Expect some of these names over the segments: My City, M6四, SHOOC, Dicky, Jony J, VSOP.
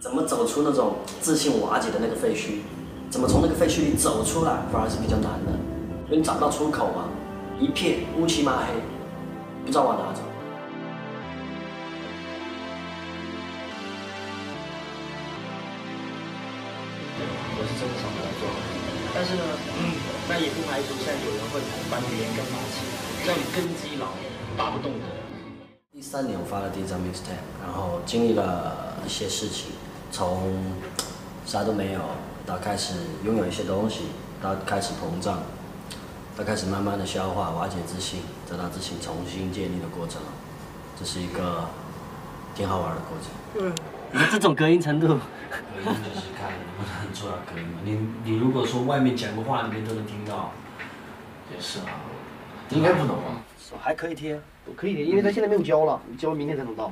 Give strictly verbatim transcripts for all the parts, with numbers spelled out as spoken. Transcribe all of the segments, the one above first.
怎么走出那种自信瓦解的那个废墟？怎么从那个废墟里走出来，反而是比较难的，因为你找不到出口嘛，一片乌漆麻黑，不知道往哪走。 我是真的想把它做好，但是呢，嗯，那也不排除现在有人会把你连根拔起，让你根基老，拔不动的。第三年我发了第一张 mixtape， 然后经历了一些事情，从啥都没有到开始拥有一些东西，到开始膨胀，到开始慢慢的消化、瓦解自信，得到自信重新建立的过程，这是一个挺好玩的过程。嗯。 你这种隔音程度，隔音就是看能不能做到隔音嘛。你你如果说外面讲个话，里面都能听到，也是啊，应该不能吧？还可以贴，我可以贴，因为他现在没有胶了，胶明天才能到，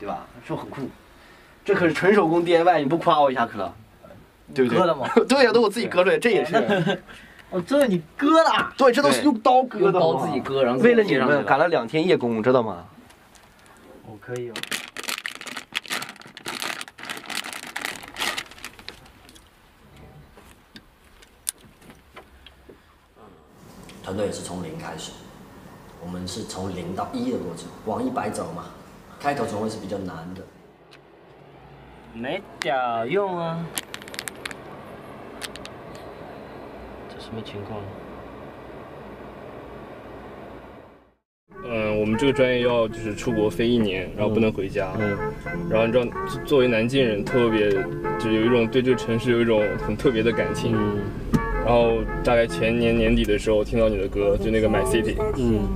对吧？是不是很酷？这可是纯手工 D I Y， 你不夸我一下可乐，对不对？割了吗？对呀，都我自己割出来，这也是。哦，这你割了？对，这都是用刀割的，刀自己割，然后为了你们赶了两天夜工，知道吗？我可以哦。 团队也是从零开始，我们是从零到一的过程，往一百走嘛。开头总会是比较难的，没屌用啊！这什么情况？嗯，我们这个专业要就是出国飞一年，然后不能回家。嗯。然后你知道，作为南京人，特别就有一种对这个城市有一种很特别的感情。嗯。 然后大概前年年底的时候听到你的歌，就那个《My City》，嗯，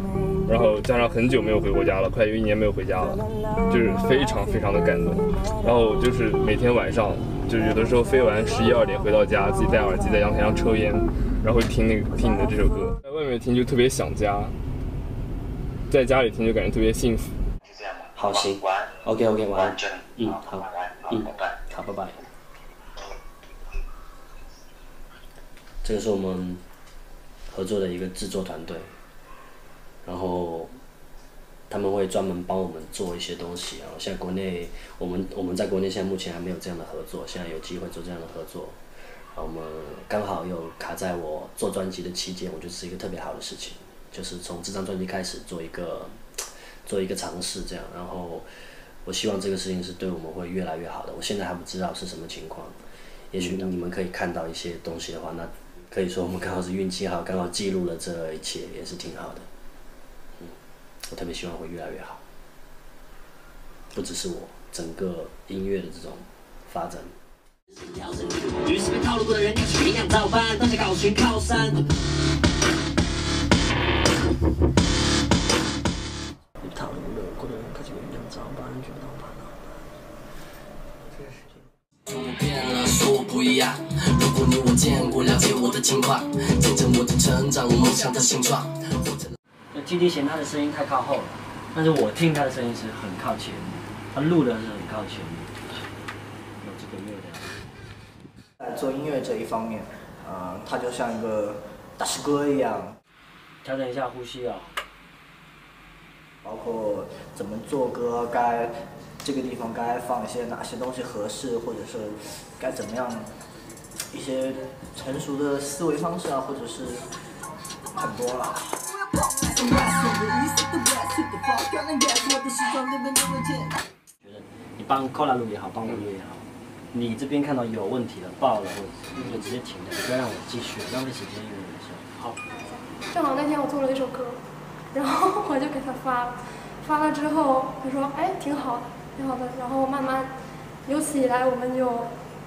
然后加上很久没有回过家了，快有一年没有回家了，就是非常非常的感动。然后就是每天晚上，就是有的时候飞完十一二点回到家，自己戴耳机在阳台上抽烟，然后听那个听你的这首歌，在外面听就特别想家，在家里听就感觉特别幸福。就这样吧，好行 ，OK OK， 晚安，嗯，好，嗯，好，拜拜。 这个是我们合作的一个制作团队，然后他们会专门帮我们做一些东西。然后现在国内，我们我们在国内现在目前还没有这样的合作，现在有机会做这样的合作。然后我们刚好又卡在我做专辑的期间，我觉得是一个特别好的事情，就是从这张专辑开始做一个做一个尝试这样。然后我希望这个事情是对我们会越来越好的。我现在还不知道是什么情况，也许你们可以看到一些东西的话，那。 可以说我们刚好是运气好，刚好记录了这一切，也是挺好的。嗯，我特别希望会越来越好。不只是我，整个音乐的这种发展。与身边套路的人一起领养照搬，大家搞群靠山。与套路的过的人开始领养照搬，觉得搬啊搬。这个事情。我变了，说我不一样。 你我见过，了解我的情况，见证我的成长，我梦想的形状。就弟弟嫌他的声音太靠后了，但是我听他的声音是很靠前的，他录的是很靠前的。有这个没有的。在做音乐这一方面，啊、呃，他就像一个大师哥一样。调整一下呼吸啊、哦，包括怎么做歌，该这个地方该放一些哪些东西合适，或者是该怎么样。 一些成熟的思维方式啊，或者是很多了。觉得你帮 Cola 录也好，帮我录也好，你这边看到有问题了、爆了，或者就直接停了，不要让我继续浪费时间用我的事。好。正好那天我做了一首歌，然后我就给他发了，发了之后他说哎挺好的，挺好的，然后慢慢由此以来我们就。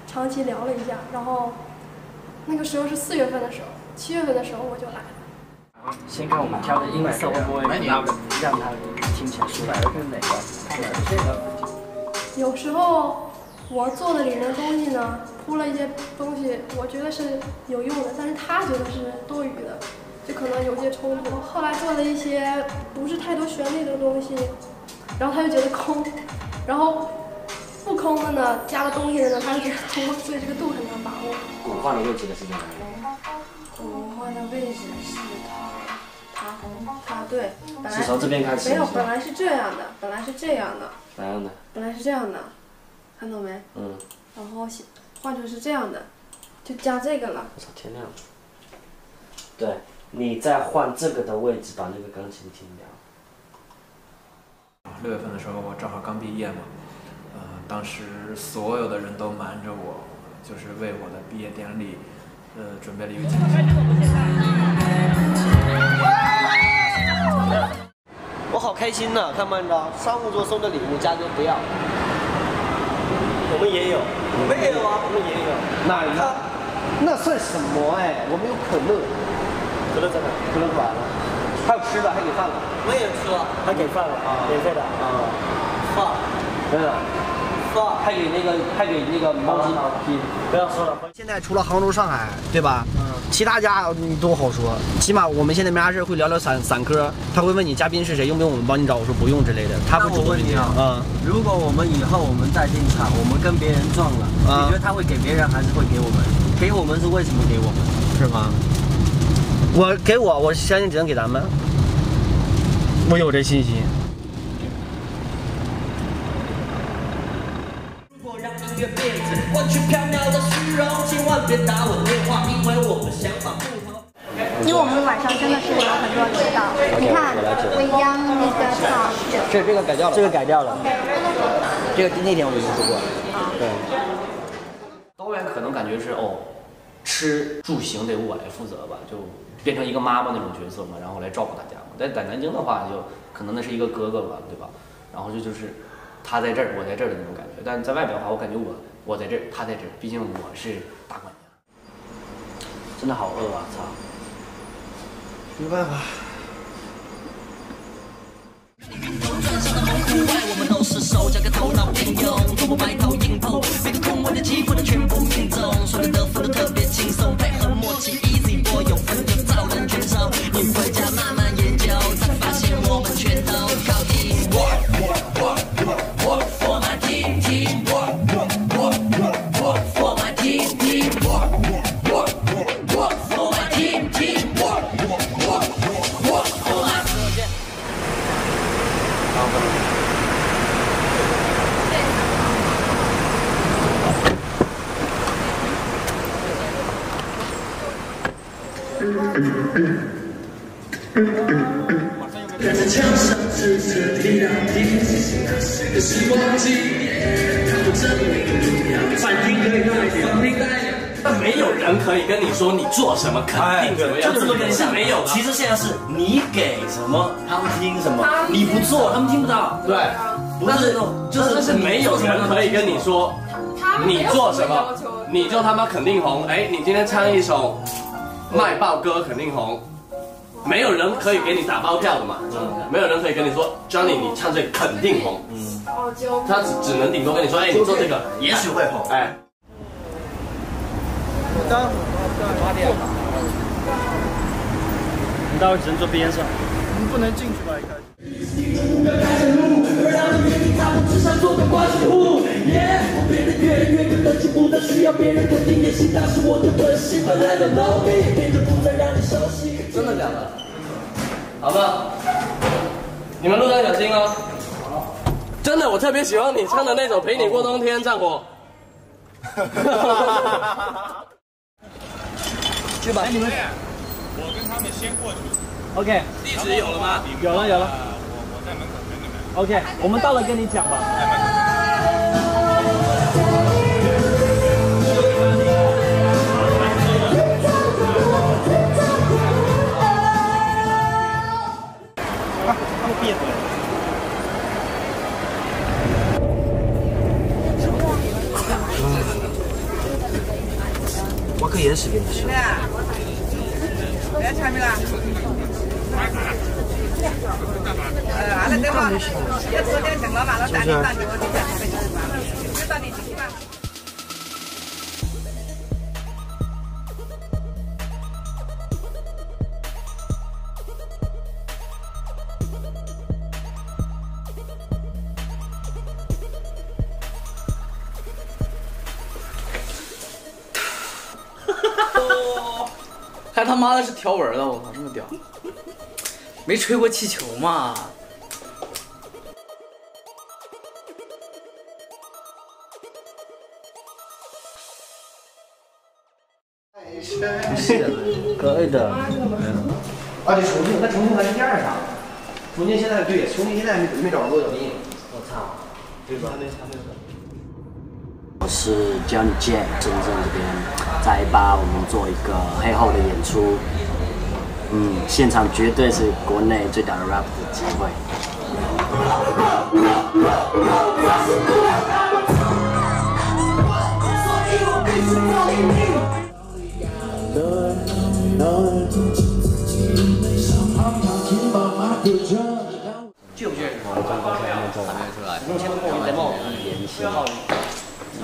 长期聊了一下，然后那个时候是四月份的时候，七月份的时候我就来了。先看我们挑的音色会不会让他听起来舒服？哪个？有时候我做的里面东西呢，铺了一些东西，我觉得是有用的，但是他觉得是多余的，就可能有些冲突。后来做了一些不是太多旋律的东西，然后他就觉得空，然后。 不空的呢，加了东西的呢，它是空，所以这个度很难把握。我换了位置的是哪里？我换的位置是他，他，他对，本来是从这边开始。没有，本来是这样的，本来是这样的。哪样的？本来是这样的，看到没？嗯。然后换成是这样的，就加这个了。我操，天亮了。对，你再换这个的位置，把那个钢琴停掉。六月份的时候，我正好刚毕业嘛，呃，当时所有的人都瞒着我，就是为我的毕业典礼，呃，准备了一个惊喜。我好开心呐、啊！看看着商务座送的礼物，家里都不要。我们也有，我们也有啊，我们也有。哪一个？那算什么哎？我们有可乐，可乐在哪？可乐完了，还有吃的，还给饭了。我也吃了，还给饭了啊，免费的啊。放，真的，放，还给那个，还给那个毛巾毛巾。不要说了。现在除了杭州、上海，对吧？嗯。其他家你都好说，起码我们现在没啥事会聊聊散散歌，他会问你嘉宾是谁，用不用我们帮你找，我说不用之类的。他会主动问你啊，嗯，如果我们以后我们在进场，我们跟别人撞了，嗯、你觉得他会给别人还是会给我们？给我们是为什么给我们？是吗？我给我，我相信只能给咱们，我有这信心。音乐变成万曲飘渺的虚荣，千万别打我电话，因为我们想法不同。因为我们晚上真的是有很多指导，你看，我央那个草，这这个改掉了，这个改掉了，这个那天我们就说过。对。导演可能感觉是哦，吃住行得我来负责吧，就变成一个妈妈那种角色嘛，然后来照顾大家嘛。但在南京的话，就可能那是一个哥哥吧，对吧？然后就就是。他在这儿，我在这儿的那种感觉，但在外边的话，我感觉我我在这儿，他在这儿，毕竟我是大管家。真的好饿啊！操，没办法。没有人可以跟你说你做什么，肯定怎么样，这个人是没有的。其实现在是你给什么，他们听什么，你不做，他们听不到。对，不是，就是没有人可以跟你说你做什么，你就他妈肯定红。哎，你今天唱一首卖爆歌肯定红。没有人可以给你打包票的嘛，没有人可以跟你说 Johnny 你唱这个肯定红，嗯，他只只能顶多跟你说，哎，你做这个也许会红，哎。我到八点了，你到只能坐边上，你不能进去吧？一开始。真的假的？好吧，你们路上小心哦。真的，我特别喜欢你唱的那首《陪你过冬天》，战国。去吧，你们。我跟他们先过去。OK。地址有了吗？有了，有了。我我在门口等你们。OK， 我们到了跟你讲吧。在门口。挖个岩石给你吃。还他妈的是条纹的，我靠，这么屌！没吹过气球嘛？是可以的。啊，对，重庆，那重庆咱是第二场。重庆现在对，重庆现在没没找着落脚地。我操，对吧？我是 Jony J， 深圳这边在一吧，我们做一个黑后的演出。嗯，现场绝对是国内最大的 rap 的机会。倔不倔？我刚刚才没做，没出来。你先跟我联络，约好。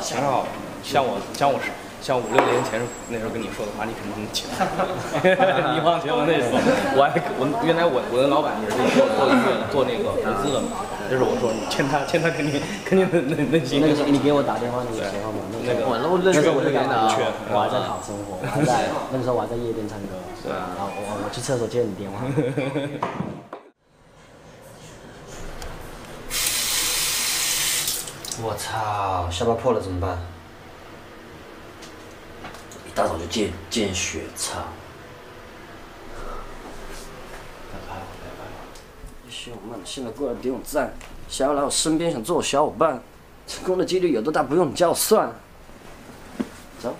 想好，像我，像我是，像五六年前那时候跟你说的话，你肯定听。你忘记我那时候，我还我原来我我的老板也是做做做那个投资的嘛，就是我说你欠他欠他肯定肯定那那那些。那个时候你给我打电话，你有电话吗？那个我那时候我是干的，我还在讨生活，还在那个时候我还在夜店唱歌。对啊，然后我我去厕所接你电话。我操，下巴破了怎么办？一大早就见见血，操！别拍了，别拍了！小伙伴们，现在过来点我赞，想要来我身边，想做我小伙伴，成功的几率有多大？不用你叫我算。走。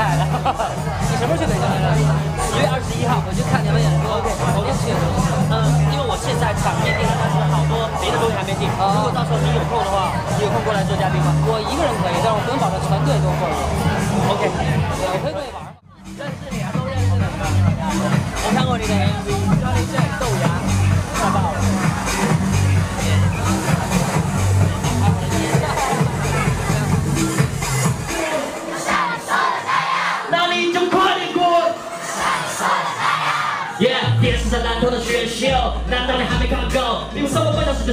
你什么时候去北京来的？十月二十一号，我去看你们演出，我就去。嗯，因为我现在场地定了，但是好多别的东西还没定。如果到时候你有空的话，你有空过来做嘉宾吗？我一个人可以，但是我不能保证全队都过来。OK， 我会过去玩。认识你啊，都认识你。我看过你的 M V， 张立健豆芽，太棒了。电视在南通的选秀，难道你还没看够？你们生活不就是这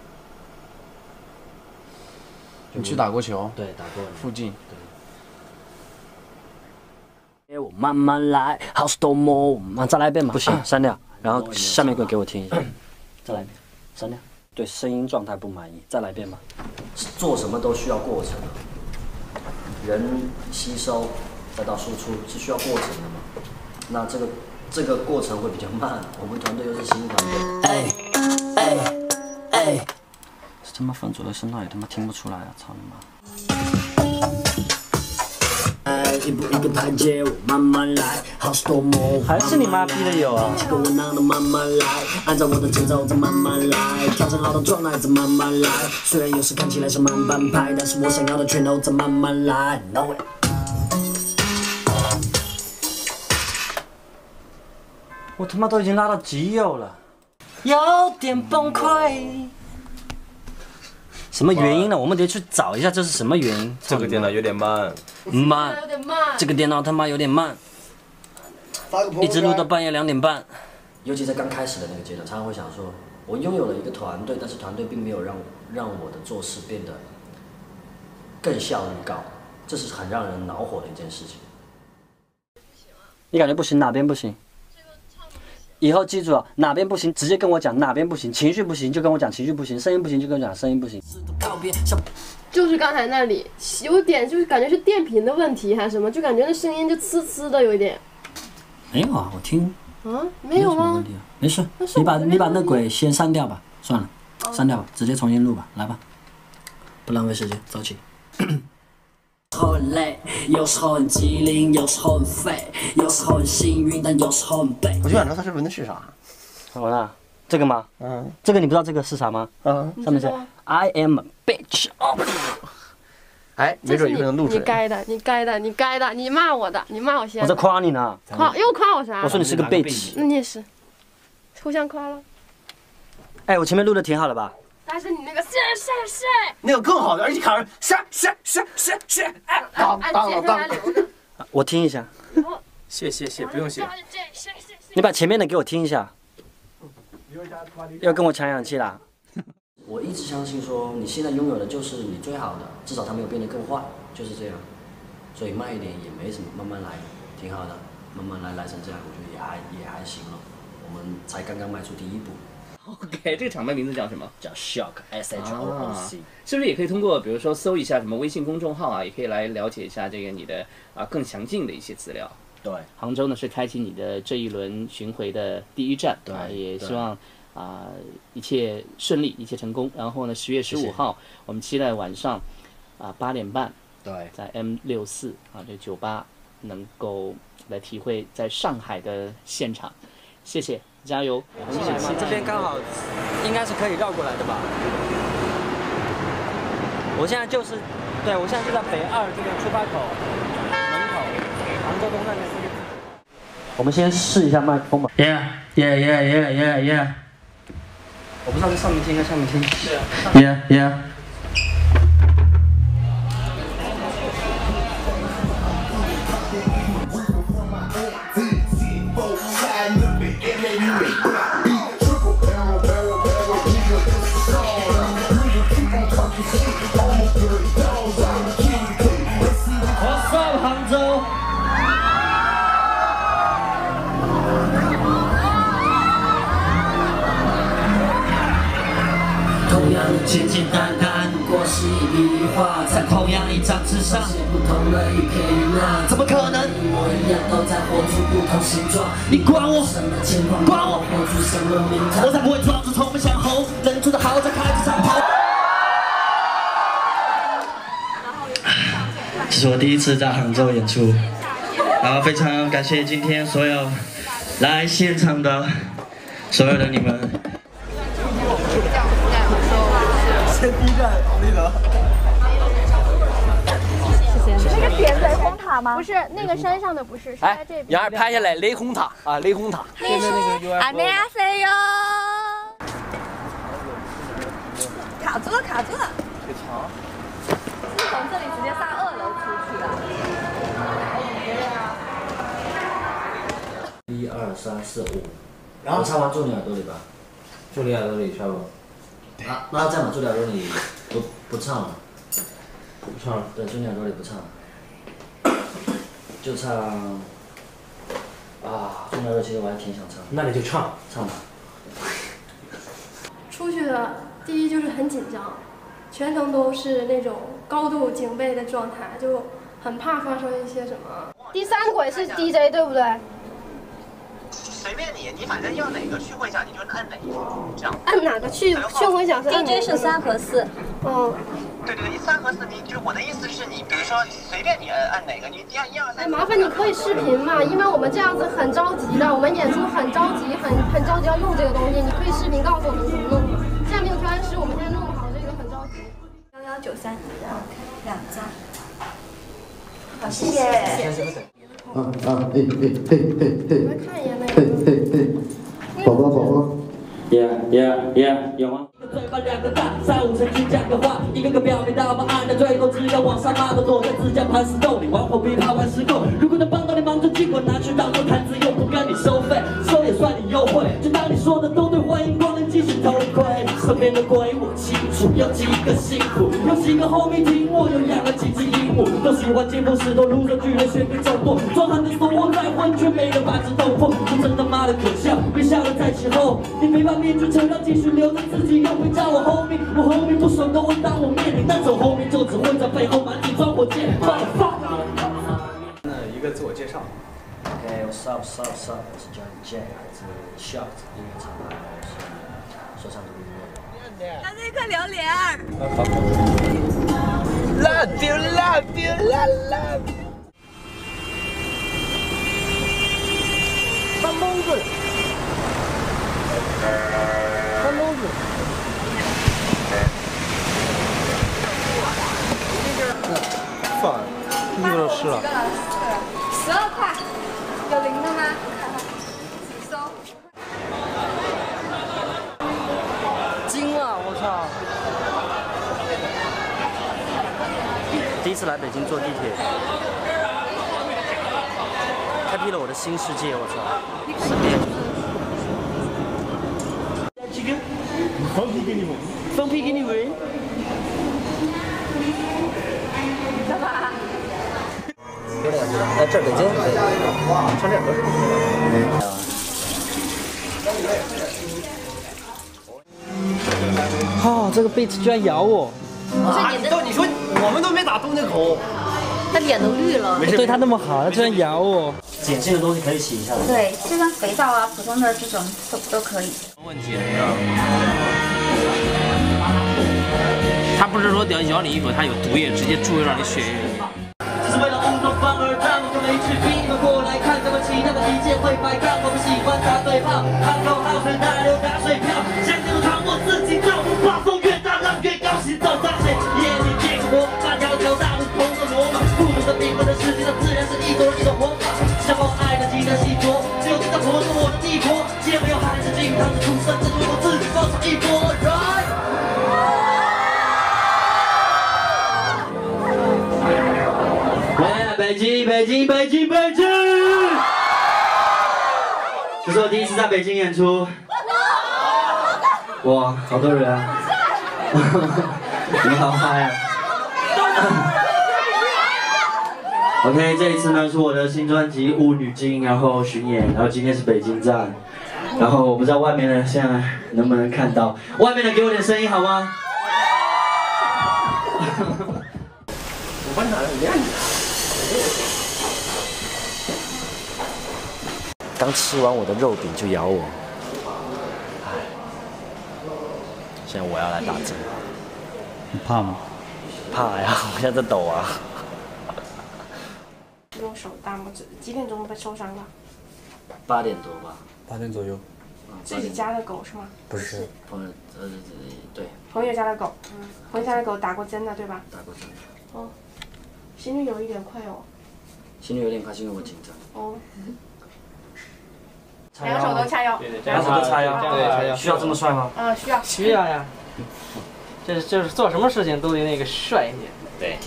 你去打过球？对，打过。附近。对。我慢慢来，好事多磨，我们再来一遍嘛。不行，删掉。然后下面一个给我听一下，再来一遍，删掉。对声音状态不满意，再来一遍嘛。做什么都需要过程，人吸收再到输出是需要过程的嘛？那这个。这个过程会比较慢，我们团队又是新团队。哎哎哎！这他妈分组的声道也他妈听不出来啊！操你妈！哎，一步一个台阶，我慢慢来，好事多磨。还是你妈逼的有啊！这个我拿的慢慢来，按照我的节奏再慢慢来，调整好的状态再慢慢来。虽然有时看起来是慢半拍，但是我想要的全都在慢慢来。No way。我他妈都已经拉到极右了，有点崩溃。什么原因呢？我们得去找一下这是什么原因。这个电脑有点慢，慢，这个电脑他妈有点慢，一直录到半夜两点半。尤其在刚开始的那个阶段，常常会想说，我拥有了一个团队，但是团队并没有让让我的做事变得更效率高，这是很让人恼火的一件事情。你感觉不行，哪边不行？以后记住了，哪边不行直接跟我讲哪边不行，情绪不行就跟我讲情绪不行，声音不行就跟我讲声音不行。就是刚才那里有点，就是感觉是电瓶的问题还是什么，就感觉那声音就呲呲的有一点。没有啊，我听。啊，没有啊，没事，你把你把那鬼先删掉吧，算了，删掉吧，直接重新录吧，来吧，不浪费时间，走起。有时候很累，有时候很机灵，有时候很废，有时候很幸运，但有时候很悲。我就想知道他这文的是啥。我呢？这个吗？嗯。这个你不知道这个是啥吗？嗯。上面是 I am a bitch。哎，没准有人录出来。你该的，你该的，你该的，你骂我的，你骂我先。我在夸你呢，夸又夸我啥？我说你是个备体。那你也是，互相夸了。哎，我前面录的挺好的吧？但是你那个是是是，那个更好的，而且卡上是是是是是，哎，当当当。我听一下。谢谢谢，不用谢。你把前面的给我听一下。要跟我抢氧气啦。 我一直相信说，你现在拥有的就是你最好的，至少它没有变得更坏，就是这样。所以慢一点也没什么，慢慢来，挺好的，慢慢来，来成这样，我觉得也还也还行了。我们才刚刚迈出第一步。OK， 这个厂牌名字叫什么？叫 S H O O C，S H O O C。是不是也可以通过，比如说搜一下什么微信公众号啊，也可以来了解一下这个你的啊更详尽的一些资料。 对，杭州呢是开启你的这一轮巡回的第一站，对、啊，也希望啊、呃、一切顺利，一切成功。然后呢，十月十五号，谢谢我们期待晚上啊八、呃、点半，对，在 M 六四啊这酒吧能够来体会在上海的现场。谢谢，加油！谢谢。其实这边刚好应该是可以绕过来的吧？我现在就是，对我现在就在北二这边出发口。 我们先试一下麦克风吧。Yeah yeah yeah yeah yeah yeah。我不知道在上面听还是下面听。Yeah yeah。What's up， 杭州？ 简简单单不过是一笔画，在同样一张纸上写不同的一篇一捺，怎么可能？你我一样都在活出不同形状，你管我什么情况？管我活出什么名堂？我才不会抓住虫不想猴，人住的豪宅开着敞篷。这是我第一次在杭州演出，然后非常感谢今天所有来现场的所有的你们。 那个点在红塔吗？不是，那个山上的不是，是在这边。杨二拍下来雷红塔啊，雷红塔。那是阿内亚塞哟。卡住了，卡住了。这墙。是从这里直接上二楼出去的。一二三四五，然后唱完祝你耳朵里吧，祝你耳朵里，下不？ 啊，那在吗？朱鸟朵里不不唱了，不唱了。对，朱鸟朵里不唱了，就唱啊，朱鸟朵其实我还挺想唱。那你就唱，唱吧。出去的第一就是很紧张，全程都是那种高度警备的状态，就很怕发生一些什么。第三轨是 D J 对不对？ 随便你，你反正要哪个去混响，你就按哪一个，这样。按哪个去去混响是 D J 是三和四。哦。对对对，三和四，你就是我的意思是你，比如说随便你按按哪个，你这样一二三。哎，麻烦你可以视频嘛，因为我们这样子很着急的，我们演出很着急，很很着急要用这个东西，你可以视频告诉我们怎么弄嘛。现在没有调音师，我们现在弄不好这个很着急。幺幺九三，两张。好，谢谢。谢谢。 啊啊嘿嘿嘿嘿嘿，嘿嘿嘿，宝宝宝宝 ，yeah yeah yeah， 有吗？一个嘴巴两个蛋，三五成群讲个话，一个个表面那么暗的，最后只有往上拉的躲在自家盘丝洞里，玩火比爬完石洞。如果能帮到你忙就尽管拿去当做谈资，又不跟你收费，收也算你优惠。就当你说的都对，欢迎光临，继续偷窥。身边的鬼我清楚，有几个辛苦，有几个后面听我，又养了几只鹰。 都喜欢见风使舵，路上居然选个走过。装寒的说我再混，却没人把这斗破。这真他妈的可笑，别笑了在其后。你没把面具扯掉，继续留着自己，又会叫我 homie。我 homie 不爽都会当我面临，但走 homie 就只会在背后满地装火箭。那一个自我介绍。OK， what's up, what's up, what's up？ 我是 Jony J， 来自 SHOOC 音乐厂牌，我是说唱独立音乐。拿着一颗榴莲儿。 Love you, love you, love, love you. Come over. Come over. Come over. 饭，衣服都湿了。十二块，有零的吗？你收。惊了，我操！第一次来北京坐地铁，开辟了我的新世界，我操！什么？ 放屁给你闻！放屁给你闻！干嘛？有点热，哎，这儿北京，穿这合适。哦，这个被子居然咬我！啊，你到你说我们都没打动那口，他脸都绿了。对他那么好，他居然咬我。姐，这个东西可以洗一下吗？对，就像肥皂啊，普通的这种都都可以。问题啊？ 他不是说咬咬你一口，他有毒液，直接注入到你血液里。只是为了糊弄饭而让我们没去拼，我过来看咱们其他的一切会白干，我不喜欢打嘴炮，喊口号声大流打水漂，想这个糖我自己造，把风越大浪越高，行走在水夜里变成魔法，条条大路通着罗马，不同的命运的世界，它自然是一种一种魔法。像我爱的吉他西伯，只有他活着我的帝国，既然没有孩子进，他是出生，这就是我自己造成一波人。 北京，北京，北京，北京！这是我第一次在北京演出，哇，好多人，你好嗨啊 ！OK， 这一次呢是我的新专辑《雾女精》，然后巡演，然后今天是北京站，然后我不知道外面的现在能不能看到，外面的给我点声音好吗？我问他，你让你。 刚吃完我的肉饼就咬我，唉，现在我要来打针。你怕吗？怕呀，我现在在抖啊。用手大拇指，几点钟被受伤了？八点多吧。八点左右。自己家的狗是吗？不是，朋友，呃，对。朋友家的狗，嗯，朋友家的狗打过针的对吧？打过针。哦，心率有一点快哦。心率有点快，是因为我紧张。哦。 两个手都叉腰，两个手都叉腰，对，需要这么帅吗？嗯，需要，需要呀。这是就是做什么事情都得那个帅一点。对，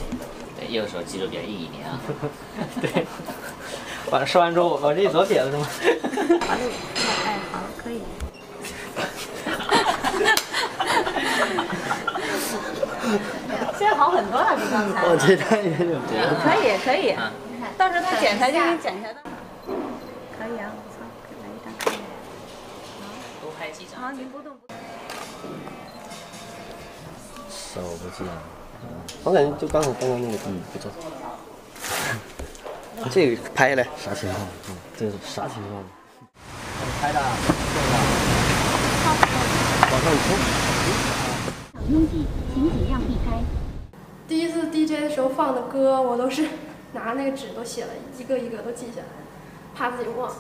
对，右手肌肉比较硬一点啊。对。完说完之后，我这左撇子是吗？好嘞，哎，好，可以。现在好很多了，比刚才。我觉得他有点多。可以可以，到时候他检查就给你检查到。可以啊。 好，您不动不动。手不见了，我感觉就刚才刚刚那个，嗯，不知道。这个拍下来。啥情况？嗯，这是啥情况？拍的，往上冲。拥挤，请尽量避开。第一次 D J 的时候放的歌，我都是拿那个纸都写了一个一个都记下来，怕自己忘。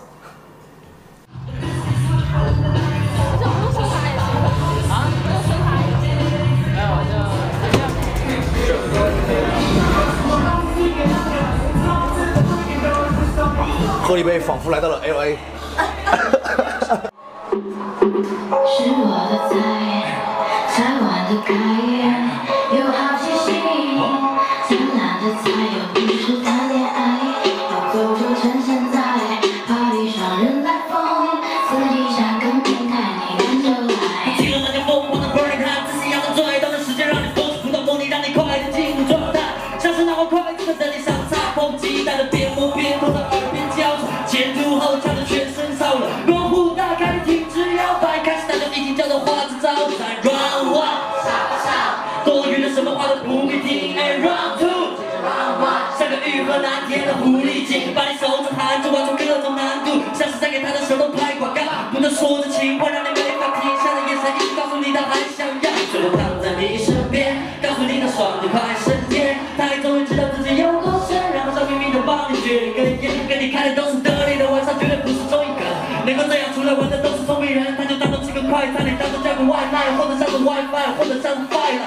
喝一杯，仿佛来到了 L A。是我的菜，才晚的开眼，有好奇心，灿烂的菜又不是谈恋爱，到走就趁现在，巴黎双人来疯，私底下更变态，你跟着来。记得那年疯狂的 burning high， 自己要的最短的时间，让你疯狂到梦里，让你快速进入状态，像是那块快乐的你想擦碰击，带着边摸边碰到。 前凸后翘的全身骚了，窗户大开停止摇摆，开始那种已经叫做花枝招展。Round one， 傻傻，多余的什么话都不必听。And round two， round one， 像个欲壑难填的狐狸精，把你手指含住，玩出各种难度，像是在给他的舌头拍广告，不断说着情话，让你没法停下的眼神，一直告诉你他还想要。最后躺在你身边，告诉你他爽得快升天，他也终于知道自己有多深，然后笑眯眯的帮你卷一根烟，跟你开的都是。 玩的都是聪明人，他就当做吃个快餐，你当做叫个外卖，或者上个 WiFi， 或者上 Fire。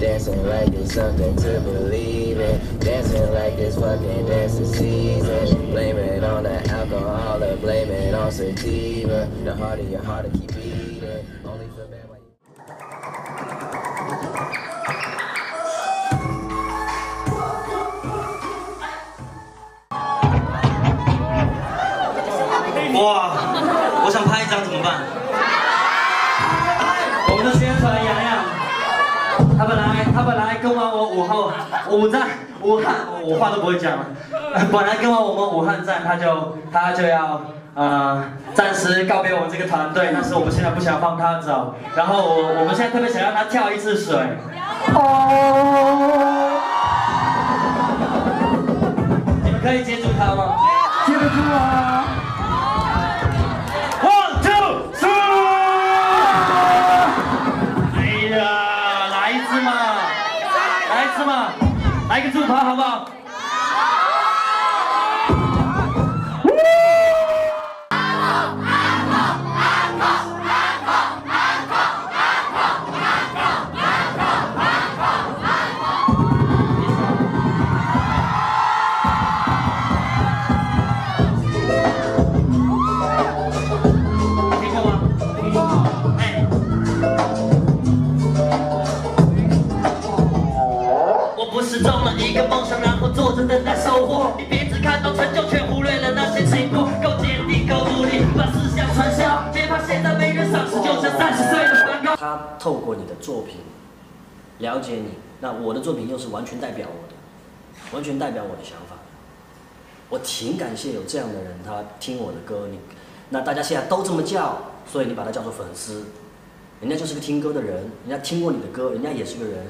Dancing like it's something to believe in. Dancing like it's fucking dancing season. Blame it on the alcohol or blame it on sativa. The harder your heart to keep beating. Only for bad white. Wow, 我想拍一张怎么办？我们的宣传洋洋。 他本来他本来跟完我武汉，武站武汉，我话都不会讲了。本来跟完我们武汉站，他就他就要呃暂时告别我们这个团队，但是我们现在不想放他走。然后我我们现在特别想让他跳一次水。哦，你们可以接住他吗？接不住啊！ 来个助跑好不好？听过吗？听过。哎，我不是中了一个梦想。 坐着等待收获，你别只看到成就，却忽略了那些辛苦。够坚定，够努力，把思想传销，别怕现在没人赏识，就像三十岁的梵高。他透过你的作品了解你，那我的作品又是完全代表我的，完全代表我的想法。我挺感谢有这样的人，他听我的歌，你那大家现在都这么叫，所以你把他叫做粉丝，人家就是个听歌的人，人家听过你的歌，人家也是个人。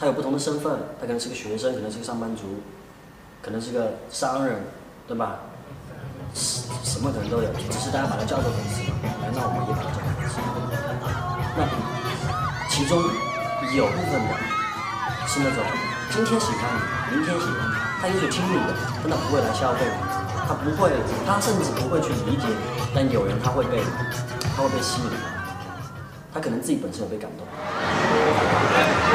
他有不同的身份，他可能是个学生，可能是个上班族，可能是个商人，对吧？什么可能都有，只是大家把他叫做粉丝，难道我们也把他叫做粉丝？那其中有部分的是那种今天喜欢你，明天喜欢他，他也许听你的，但他不会来消费你，他不会，他甚至不会去理解你，但有人他会被，他会被吸引，他可能自己本身有被感动。 啊！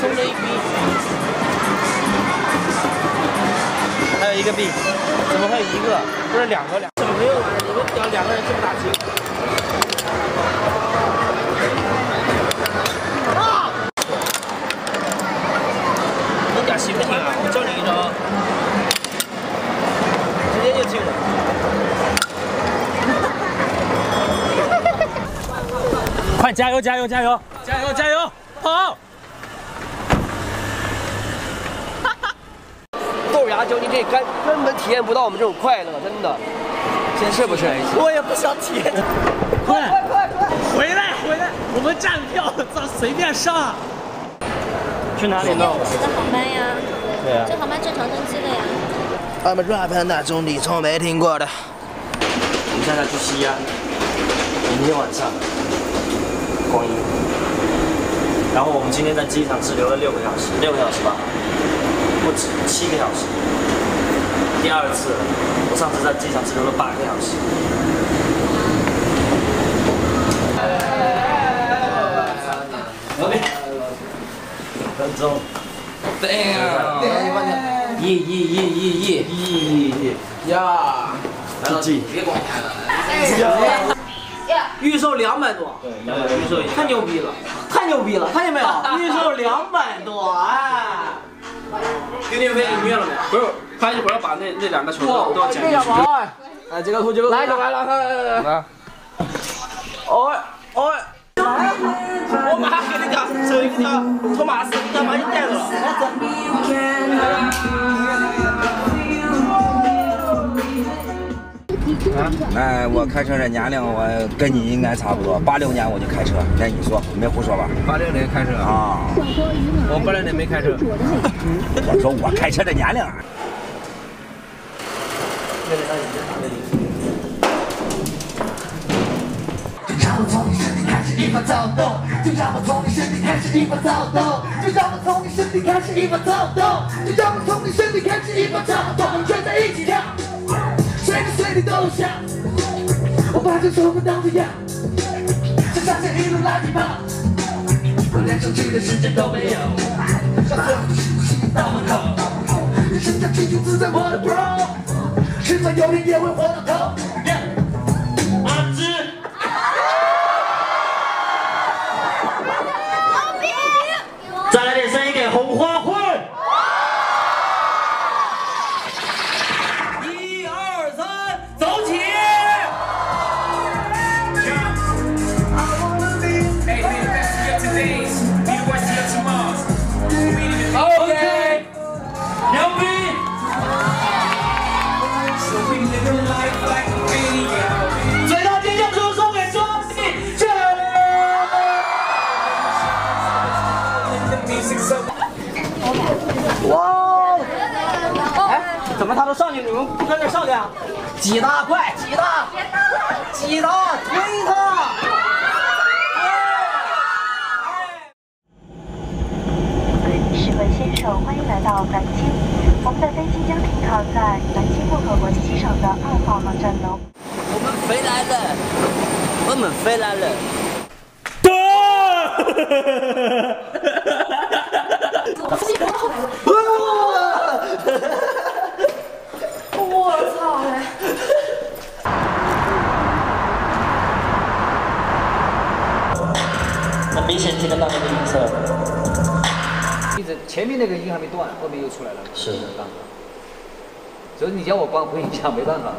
收了一笔，还有一个币，怎么还有一个？不是两个两？怎么没有？你们两两个人这么打情？啊！有点兴奋啊！我教你一招，直接就进了。 快加油！加油！加油！加油！加油！跑！哈哈！豆芽Jony J根根本体验不到我们这种快乐，真的。先是不是？我也不想体验。快快快快！回来回来！我们站票，咱随便上。去哪里弄？是的航班呀。对呀。这航班正常登机的呀。I'm rapping 那种你从没听过的。我们现在去西安，明天晚上。 光阴，然后我们今天在机场滞留了六个小时，六个小时吧，不止七个小时。第二次，我上次在机场滞留了八个小时。OK， 分钟。Damn！ 耶耶耶耶耶耶耶！呀，来到这里，别管他了。 预售两百多，对，两百多，预售太牛逼了，太牛逼了，看见没有？预售两百多，哎，给你们音乐了没？不是，他一会儿把那那两个球都要捡进去。哎，这个球就来来来来来来，哦哦，我马上给你讲，手给你，托马斯给他把你带走了，来走。啊？哎，我开车这年龄，我跟你应该差不多。八六年我就开车，那你说没胡说吧？八六年开车啊？我八六年没开车。我说我开车这年龄啊。就让我从你身体开始一把躁动，就让我从你身体开始一把躁动，就让我从你身体开始一把躁动，就让我从你身体开始一把躁动，我们全在一起跳，谁跟谁的都像，我把这生活当作药，就像这一路垃圾炮，我连休息的时间都没有，让所有的事情到门口，你身上清楚自在我的 bro， 迟早有天也会活到头。阿芝。 再来点声音给红花混！一二三，走起！OK， 牛逼！最大尖叫声送给Jony J！ 哇！哎，怎么他都上去，你们不跟着上去啊？挤他，快挤他，挤他，推他！史文先生，欢迎来到南京，我们的飞机将停靠在南京共和国机场的二号航站楼。我们回来了，我们回来了。到！我操嘞！我明显听得到那个音色，一直前面那个音还没断，后面又出来了，是没办法。所以你叫我帮回一下，没办法。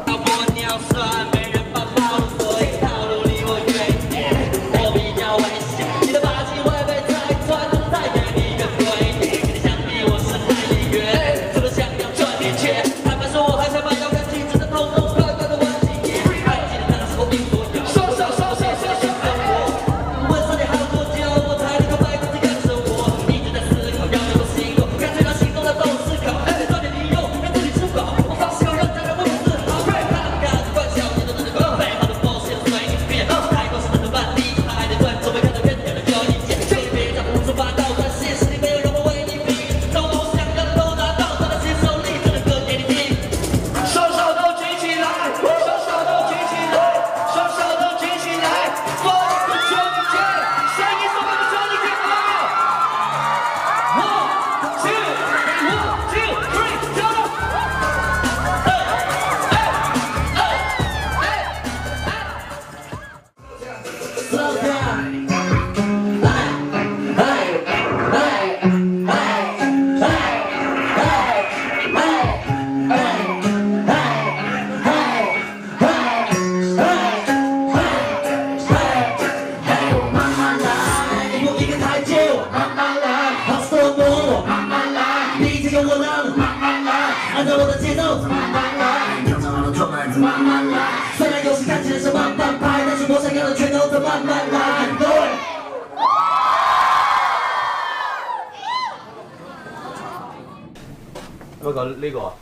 要搞那个？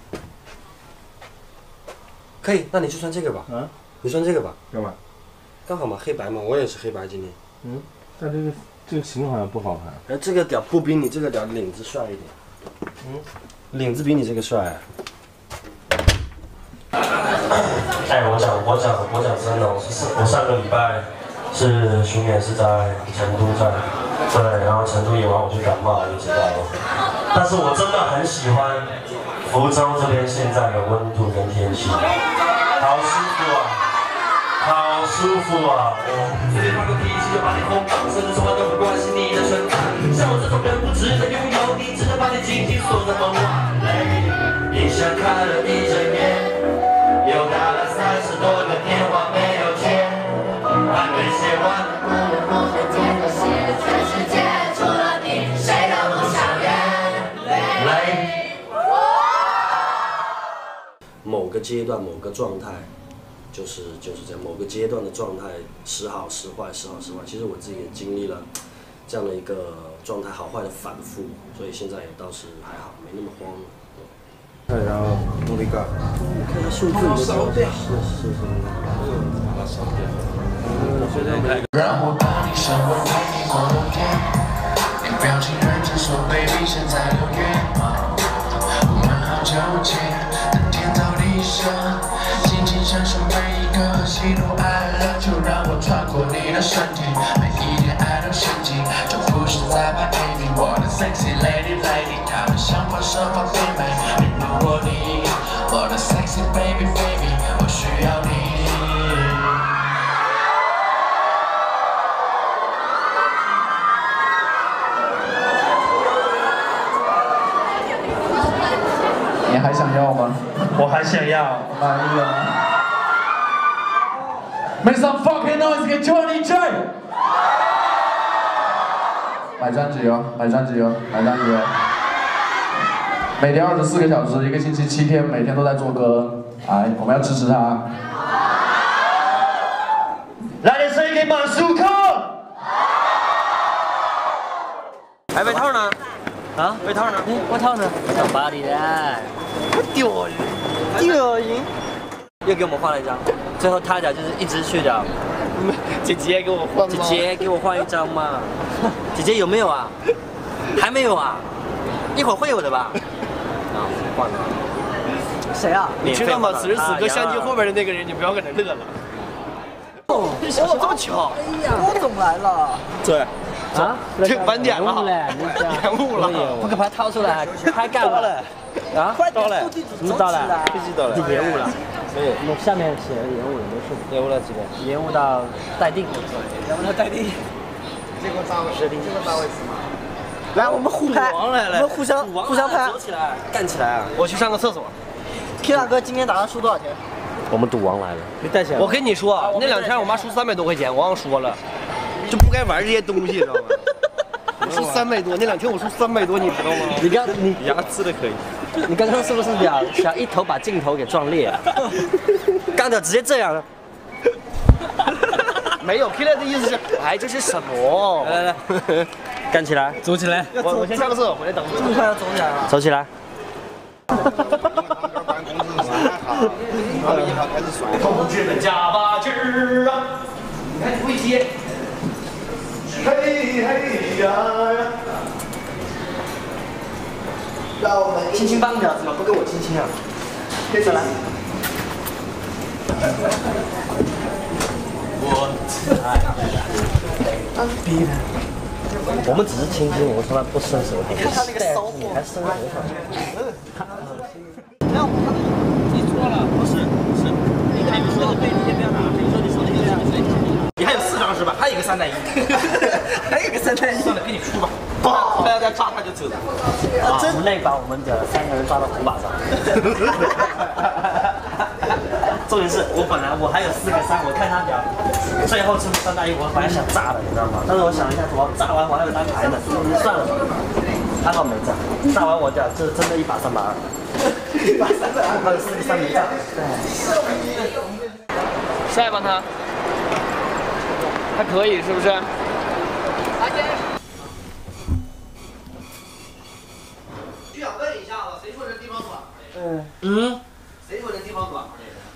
可以，那你就穿这个吧。嗯，你穿这个吧。干嘛？刚好嘛，黑白嘛，我也是黑白今天。嗯，但这个这个型好像不好看。哎，这个点不比你这个点领子帅一点？嗯，领子比你这个帅。哎，我想，我想，我想真的，我是我上个礼拜是巡演是在成都站，对，然后成都演完我就感冒了，就知道了。 但是我真的很喜欢福州这边现在的温度跟天气，好舒服啊，好舒服啊！随便发个脾气就把你轰倒，甚至从来都不关心你的存在。像我这种人不值得拥有，你值得把你紧紧锁在门外。你想看了一整夜，又打了三十多个电话没有接，还没写完的不能不能接着写，全世界除了你谁都不想。 某个阶段、某个状态，就是就是在某个阶段的状态，时好时坏，时好时坏。其实我自己也经历了这样的一个状态好坏的反复，所以现在也倒是还好，没那么慌了。对，然后努力干。你看他数字有多屌！是是是。把它烧掉。我觉得每个。让我把你生活陪你过六天，你表情认真说 ，baby， 现在六月，我们好纠结，能天造地设。 享受每一个喜怒哀乐，就让我穿过你的身体，每一点爱都升级，这不是在拍 A V， 我的 sexy lady lady， 她们想方设法媲美，你如果你，我的 sexy baby baby， 我需要你。 你还想要吗？我还想要，满意吗？ Make some fucking noise, get Jony J。买专辑哦，买专辑哦，买专辑哦。每天二十四个小时，一个星期七天，每天都在做歌，哎，我们要支持他。来点声音给满SHOOC。哎，外套呢？ 啊，外套呢？嗯，外套呢？Somebody that， 我屌人，屌人！又给我们换了一张，最后他俩就是一直去的。姐姐给我换，姐姐给我换一张嘛。姐姐有没有啊？还没有啊？一会儿会有的吧？啊，换了。谁啊？你知道吗？此时此刻相机后边的那个人，你不要搁那乐了。哦，这么巧！哎呀，郭总来了。对。 啊，这晚点了，延误了，不可把它掏出来，太干了，啊，快到了，你到了，必须到了，延误了，对，我下面写的延误了，都是延误了几个，延误到待定，延误到待定，这个大卫，这个大卫是吗？来，我们互拍，我们互相互相拍，走起来，干起来啊！我去上个厕所。K 大哥今天打算输多少钱？我们赌王来了，没带钱。我跟你说，那两天我妈输三百多块钱，我忘说了。 就不该玩这些东西，知道吗？我输三百多，那两天我输三百多，你知道吗？你刚你牙呲的可以，你刚刚是不是想想一头把镜头给撞裂啊？刚才直接这样了，没有 Killer 的意思是，哎，这是什么？来来来，干起来，走起来！我我先上个厕所，回来等我。这么快要走起来了？走起来！同志们加把劲儿啊！你看你会接。 嘿嘿呀！让我们亲亲半个小时吧，不跟我亲亲啊！开始来。我爱他。逼他！我们只是亲亲，我们从来不伸手。你看他那个骚货，你还伸手？没有，你错了，不是，是你看你说的对，你先不要拿，你说你说的对。 你还有四张是吧？还有一个三带一，还有一个三带一。算了，给你出吧。不要再抓他就走了。啊，不累把我们的三个人抓到红靶上。重点是我本来我还有四个三，我看他表，最后出三带一，我本来想炸了，你知道吗？但是我想一下，我炸完我还有单排呢，算了，还好没炸。炸完我屌，这真的一把三把二，一把三把二，还有四个三没炸。晒吧他。 还可以，是不是？局长问一下子，谁说这地方暖和？嗯，谁说这地方暖和？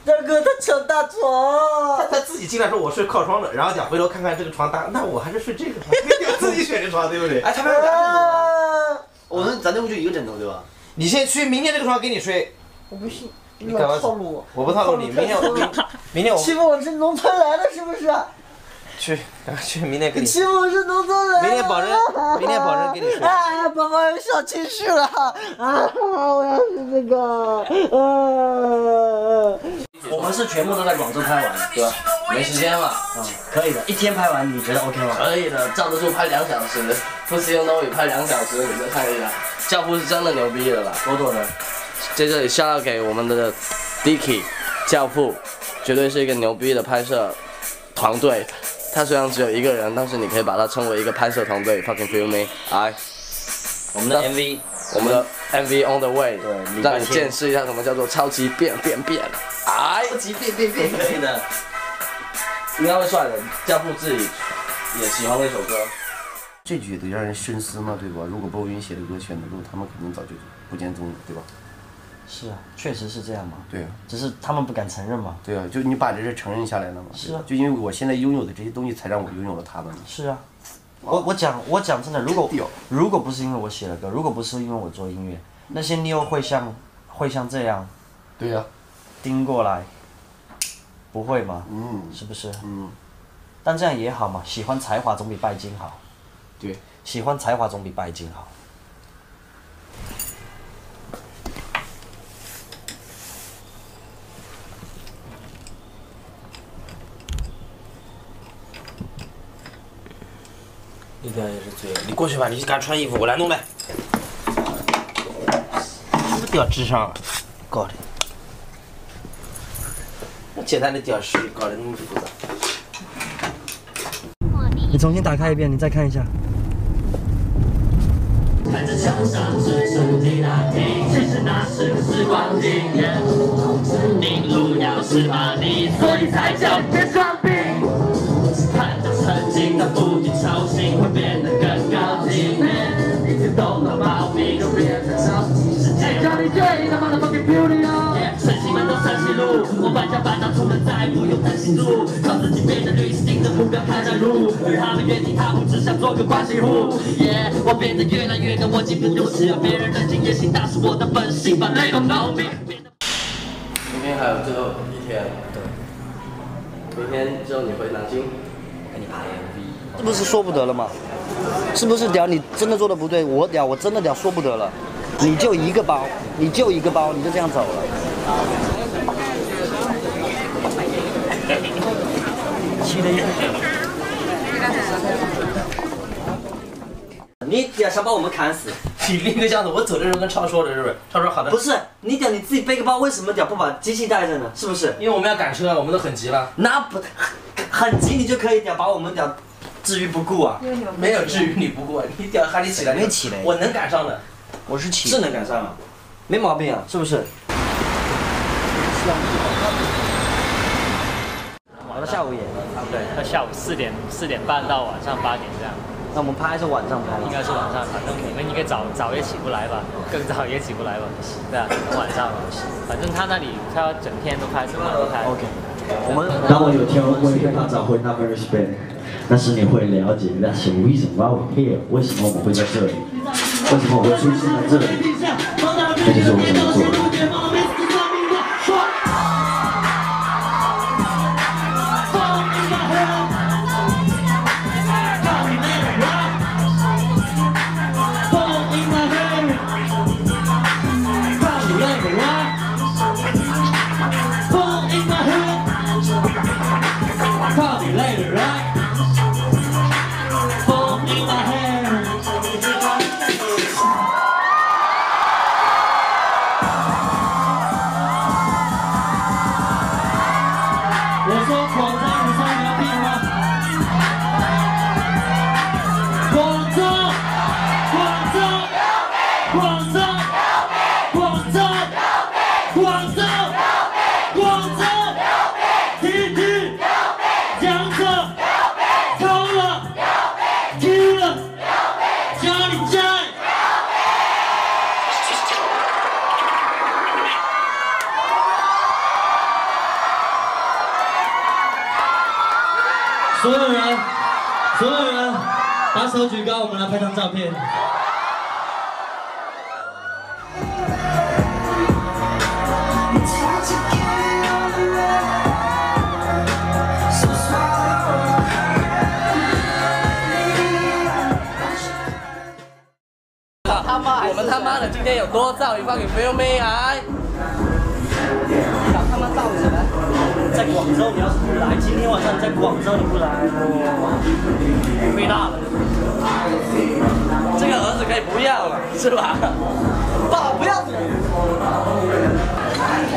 这个他抢大床，他他自己进来说我睡靠窗的，然后讲回头看看这个床大，那我还是睡这个吧，自己选的床对不对？哎，他们俩俩枕头吗？我们咱那屋就一个枕头对吧？你先去，明天这个床给你睡。我不信。 你敢套路我？我不套路你。明天我，明天我欺负我是农村来的，是不是？去，去，明天给你。欺负我是农村来的。明天保证，明天保证给你睡。哎呀，宝宝有小情绪了啊！我要是这个，啊。我们是全部都在广州拍完的，对吧？没时间了。嗯，可以的，一天拍完，你觉得 OK 吗？可以的，站得住拍两小时，不实用都也拍两小时，你再看一下，教父是真的牛逼的了，多多的。 在这里shout out给我们的 Dicky 教父，绝对是一个牛逼的拍摄团队。他虽然只有一个人，但是你可以把他称为一个拍摄团队。Fucking feel me， 哎，我们的 M V， 我们的 M V on the way， 让你见识一下什么叫做超级变变变。啊来，不急变变变变的，应该会算的。教父自己也喜欢那首歌，这句得让人深思嘛，对吧？如果鲍云写的歌全能录，他们肯定早就不见踪影，对吧？是啊，确实是这样嘛。对啊，只是他们不敢承认嘛。对啊，就你把这事承认下来了嘛。是啊，就因为我现在拥有的这些东西，才让我拥有了他们。是啊。 我我讲我讲真的，如果如果不是因为我写了歌，如果不是因为我做音乐，那些妞会像会像这样，对呀、啊，盯过来，不会吗？嗯，是不是？嗯，但这样也好嘛，喜欢才华总比拜金好。对，喜欢才华总比拜金好。力量也是醉了，你过去吧，你去给他穿衣服，我来弄来。什么屌智商啊，搞的！那简单的屌事搞得那么复杂。你重新打开一遍，你再看一下。看着墙上随手提拉提，其实那是个时光机。你路遥知马力，所以才叫别装逼。 曾经的不敌操心会变得更高级，一直动了毛病就变得着急。世界Jony J他妈的 fucking beautiful， 神仙们都上西路，我搬家搬到出门再不用担心路，靠自己变得律师定的目标开展路，与他们原地踏步，只想做个关系户。耶，我变得越来越高，我基本都只有别人的经验，那是我的本性，把那个毛病变得。明天还有最后一天，对，明天之后你回南京。 这不是说不得了吗？是不是屌？你真的做的不对，我屌，我真的屌，说不得了。你就一个包，你就一个包，你就这样走了。你屌想把我们砍死？你拎个箱子，我走的时候跟超说的，是不是？超说好的。不是，你屌你自己背个包，为什么屌不把机器带着呢？是不是？因为我们要赶车，我们都很急了。那不。 很急，你就可以屌把我们屌置于不顾啊！没有置于你不顾，啊，你屌还得起来。没起来，我能赶上的。我是起，是能赶上啊，没毛病啊，是不是？玩到下午演，对，到下午四点四点半到晚上八点这样。那我们拍是晚上拍吗？应该是晚上，反正你们应该早早也起不来吧，更早也起不来吧，对啊，晚上，反正他那里他要整天都拍，整晚都拍。OK。 当我有天我也会找回那份 respect， 但是你会了解 that's the reason why we're here， 为什么我们会在这里？为什么我会出现在这里？这就是我想要做的。 所有人，所有人，把手举高，我们来拍张照片。他妈，我们他妈的今天有多造？你放给 feel me 哎！想他妈造起来！ 在广州你要是不来，今天晚上在广州你不来，亏大了。这个儿子可以不要了，是吧？爸，不要你，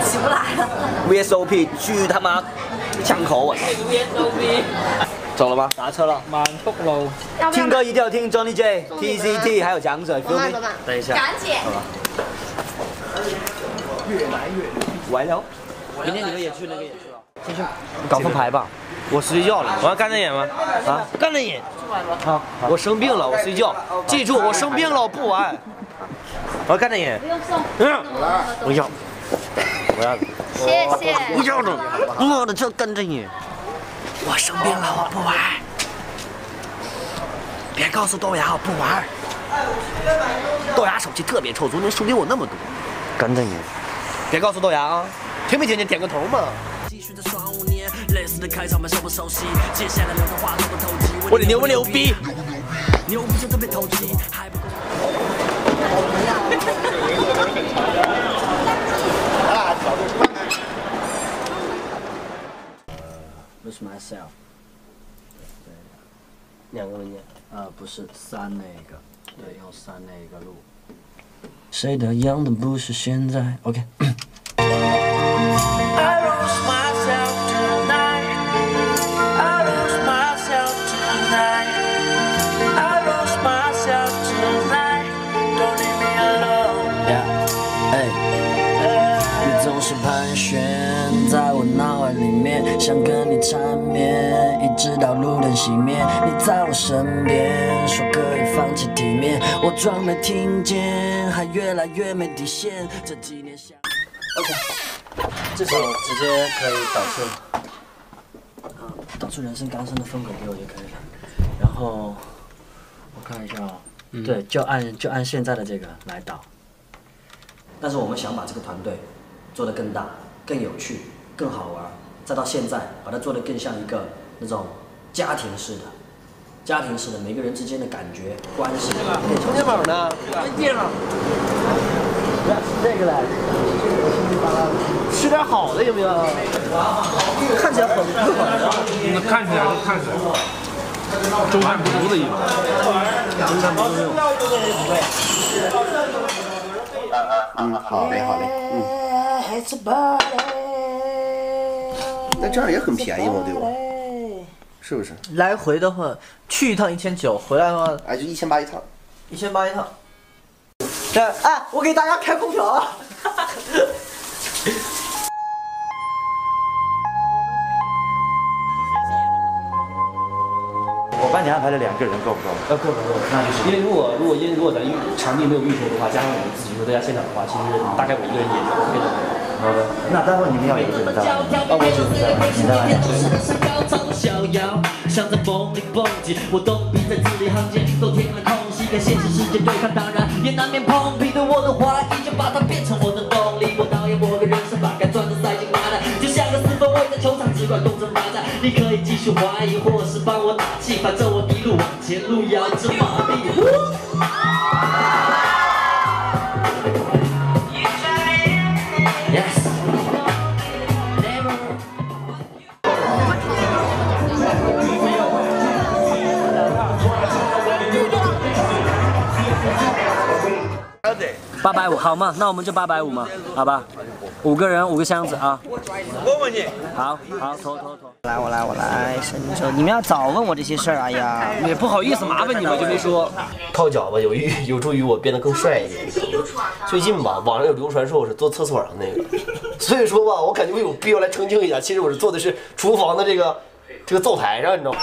起不来了。V S O P 巨他妈呛口啊 ！V S O P， 走了吗？打车了，满腹路。听歌一定要听 Jony J、T C T 还有强者。老板，老板，等一下，赶紧。越来越完了。明天你们也去那个演出了，先去搞副牌吧。我睡觉了，我要干瞪眼吗？啊，干瞪眼。好，我生病了，我睡觉。记住，我生病了，我不玩。我要干瞪眼。不用送。嗯，我要，我要。谢谢。不要了，我的叫干瞪眼。我生病了，我不玩。别告诉豆芽我不玩。豆芽手气特别臭，昨天输给我那么多。干瞪眼。别告诉豆芽啊。 听没听见？点个头嘛！我得牛不牛逼？牛逼就特别投机，还不够。Wish myself。两个文件？呃，不是三那个，对，用三那个录。谁的样子不是现在 ？OK I lost myself tonight. I lost myself tonight. I lost myself tonight. Don't leave me alone. Yeah. Hey. Hey. 你总是盘旋在我脑海里面，想跟你缠绵，一直到路灯熄灭。你在我身边，说可以放弃体面，我装没听见，还越来越没底线。这几年下。OK。 这首直接可以导出，啊，导出人声干声的风格给我就可以了。然后我看一下啊，嗯、对，就按就按现在的这个来导。但是我们想把这个团队做得更大、更有趣、更好玩，再到现在把它做得更像一个那种家庭式的、家庭式的每个人之间的感觉关系。充电宝呢？充电宝。这个嘞。 吃点好的有没有？看起来很不好。那看起来就看起来，中看不足的意思。中看不足。嗯，好嘞，好嘞，嗯。那这样也很便宜嘛，对吧？是不是？来回的话，去一趟一千九，回来的话，哎，就一千八一趟。一千八一趟。对，哎，我给大家开空调啊！ 我帮你安排了两个人，够不够？呃，够够够，那就是因为如果如果因为如果咱场地没有预留的话，加上我们自己说在家现场的话，其实大概我一个人也 OK 的。好的，那待会你们要一个人在玩，啊，我只是在玩，你在玩。 继续怀疑，或是帮我打气，反正我一路往前，路遥知马力。Yes。八百五好吗？那我们就八百五嘛，好吧？五个人五个箱子啊。问问你。好好，投投投。 来，我来，我来，神州，你们要早问我这些事儿，哎呀，也不好意思麻烦你们，就没说。泡脚吧，有益有助于我变得更帅一点。最近吧，网上有流传说我是坐厕所上那个，所以说吧，我感觉我有必要来澄清一下，其实我是坐的是厨房的这个这个灶台上，你知道吗？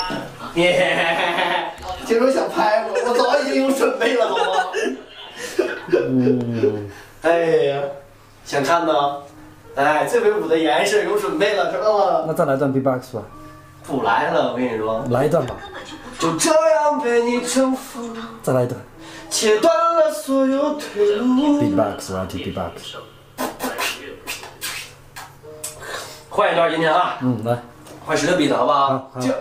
杰叔想拍我，我早已经有准备了，好吗？嗯，哎呀，想看吗？ 哎，最为武的严是有准备了，知道吗？那再来段 B-box 吧。不来了，我跟你说。来一段吧。就这样被你征服。再来一段。切断了所有退路。B-box， 我要听 B-box。换一段今天啊。嗯，来。换十六 比的好不好？好。就。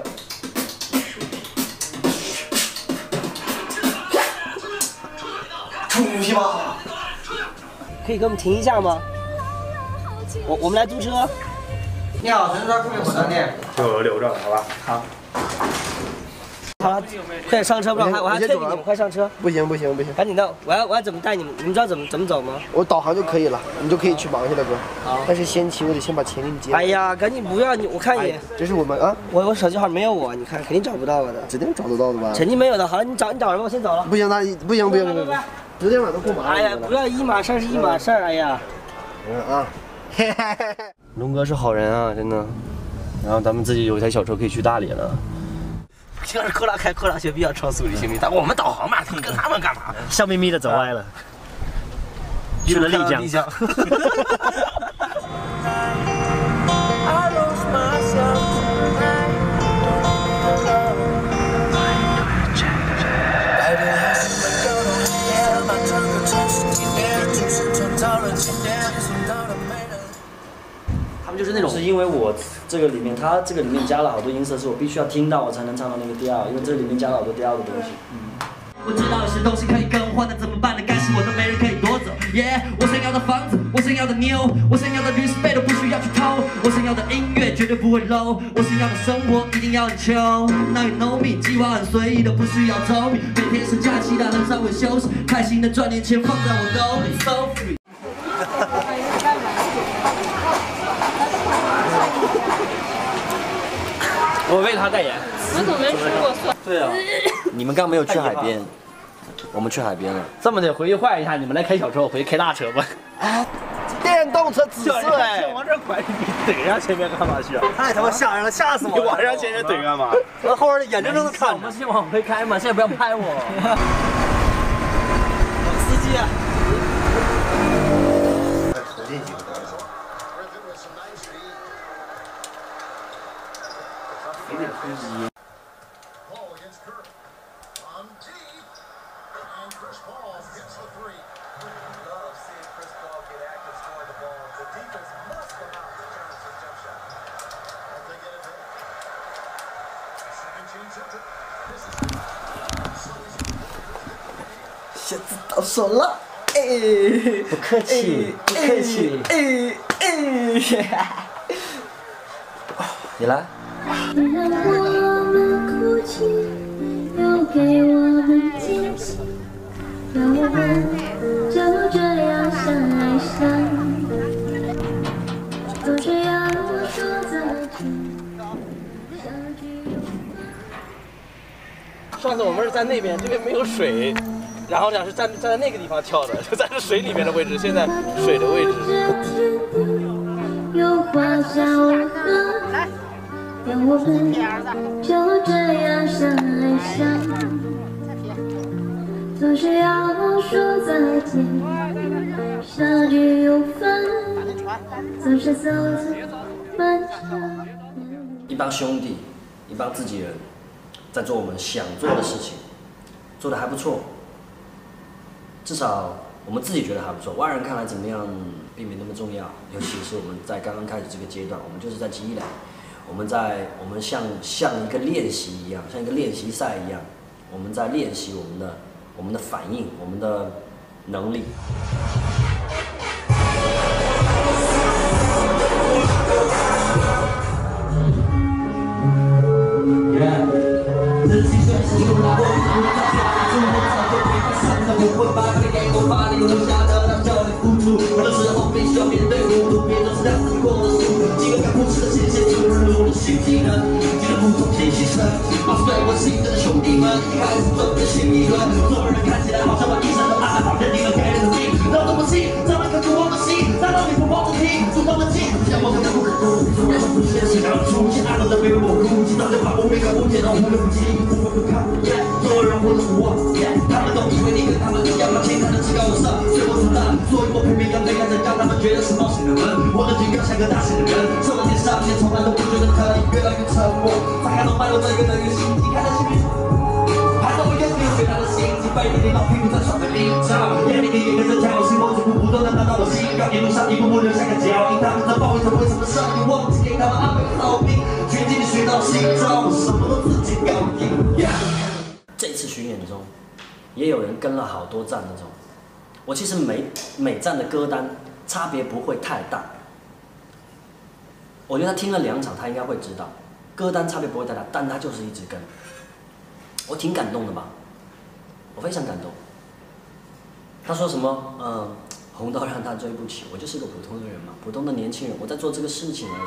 出去吧。可以给我们停一下吗？ 我我们来租车。你好，神州著名火锅店。就留着，好吧？好。好了，快点上车，不然我还推给你们，快上车。不行不行不行，赶紧到！我要我要怎么带你们？你们知道怎么怎么走吗？我导航就可以了，你就可以去忙去了，哥。好。但是先骑，我得先把钱给你结。哎呀，赶紧不要你，我看你。这是我们啊，我我手机号没有我，你看肯定找不到我的。指定找得到的吧？肯定没有的。好了，你找你找什么？我先走了。不行，那不行不行不行，昨天晚上都不忙。哎呀，不要一码事儿是一码事儿，哎呀。嗯啊。 嘿嘿嘿嘿。龙哥是好人啊，真的。然后咱们自己有一台小车可以去大理了。 听着克拉开克拉雪碧要超速旅行迷，但我们导航嘛，他们跟他们干嘛？笑眯眯的走歪了，去了丽江。他们就是那种，是因为我。 这个里面，它这个里面加了好多音色，是我必须要听到我才能唱到那个调，因为这里面加了好多调的东西。嗯。我知道有些东西可以更换，那怎么办呢？该是我的没人可以夺走。耶、yeah, ，我想要的房子，我想要的妞，我想要的 respect 都不需要去偷，我想要的音乐绝对不会 low， 我想要的生活一定要很 chill。Now you know me， 计划很随意的，不需要周密。每天是假期，但很少会休息，开心的赚点钱放在我兜里 ，so free。 我为他代言。我怎么没吃过蒜？对啊，你们刚没有去海边，我们去海边了。这么的，回去换一下，你们来开小车，我回去开大车吧。啊，电动车紫色哎！往这拐，你怼上前面干嘛去啊？太他妈吓人了，吓死我！你往上前面怼干嘛？我后边眼睁睁的看。我们是往回开嘛，现在不要拍我。司机啊！再投进几个。 鞋子到手了，哎，不客气，不客气，哎哎，你来。 你让我们哭泣，又给我们惊喜，让我们就这样相爱上，就这样说再见。上次我们是在那边，这边没有水，然后俩是站站在那个地方跳的，就站在水里面的位置，现在水的位置。来。 让我们就这样相爱上，总是要说再见，相聚又分，总是走漫长。一帮兄弟，一帮自己人，在做我们想做的事情，做的还不错，至少我们自己觉得还不错。外人看来怎么样，并没那么重要。尤其是我们在刚刚开始这个阶段，我们就是在积累。 我们在我们像像一个练习一样，像一个练习赛一样，我们在练习我们的我们的反应，我们的能力。心呢？迎接了不同新时辰，告诉对我心疼的兄弟们，开始准备新一轮。所有人看起来好像把一生都安排好，认定了别人的命，闹得我气，咱们可主我的心，难道你不帮我听？主动的进，像我可能不忍哭，也许不是谁让出，现爱的人没有我哭，知道对方我没看不见，我无力不行，无法不看。所有人活得无望，他们都以为你跟他们一样，把天堂的只高我上，随我自大，所以我偏偏要那样的让他们觉得是冒险的人，我的嘴角像个大写的人，受了点伤，也从来都不觉得疼。 越来越沉默，他还能慢悠悠的越来越心急，看着心里，还能越流越大的心机，被你领导拼命在耍着阴招，眼里的眼泪在跳，心窝逐步不断的打到我心，让一路上一步步留下个脚印。他们在抱怨着为什么上帝忘记给他们安排的逃兵，全尽力寻找新招，我什么都自己搞定。这次巡演中，也有人跟了好多站那种，我其实每每站的歌单差别不会太大。 我觉得他听了两场，他应该会知道，歌单差别不会太大，但他就是一直跟，我挺感动的吧，我非常感动。他说什么？嗯，红到让他追不起，我就是个普通的人嘛，普通的年轻人，我在做这个事情而已。